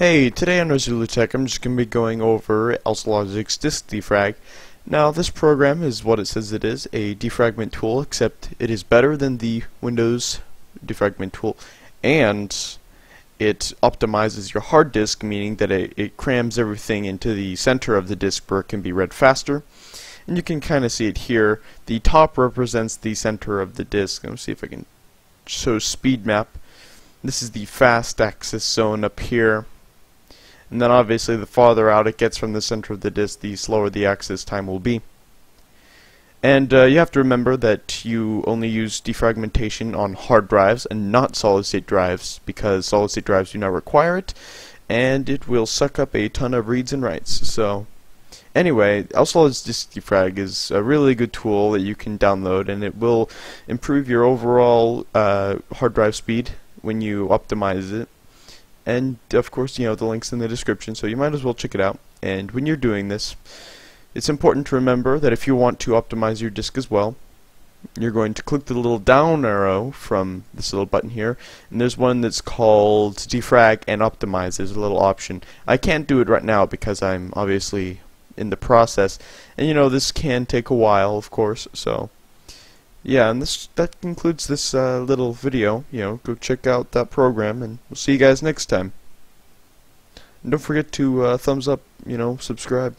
Hey, today on Arzulu Tech I'm just going to be going over Auslogics Disk Defrag. Now this program is what it says it is, a defragment tool, except it is better than the Windows defragment tool, and it optimizes your hard disk, meaning that it crams everything into the center of the disk where it can be read faster. And you can kind of see it here. The top represents the center of the disk. Let me see if I can show speed map. This is the fast access zone up here. And then obviously the farther out it gets from the center of the disk, the slower the access time will be. And you have to remember that you only use defragmentation on hard drives and not solid-state drives, because solid-state drives do not require it, and it will suck up a ton of reads and writes. So anyway, Auslogics Disk Defrag is a really good tool that you can download, and it will improve your overall hard drive speed when you optimize it. And of course, you know, the link's in the description, so you might as well check it out. And when you're doing this, it's important to remember that if you want to optimize your disk as well, you're going to click the little down arrow from this little button here, and there's one that's called Defrag and Optimize. There's a little option. I can't do it right now because I'm obviously in the process, and you know, this can take a while, of course. So yeah, and that concludes this little video. You know, go check out that program, and we'll see you guys next time. And don't forget to thumbs up, you know, subscribe.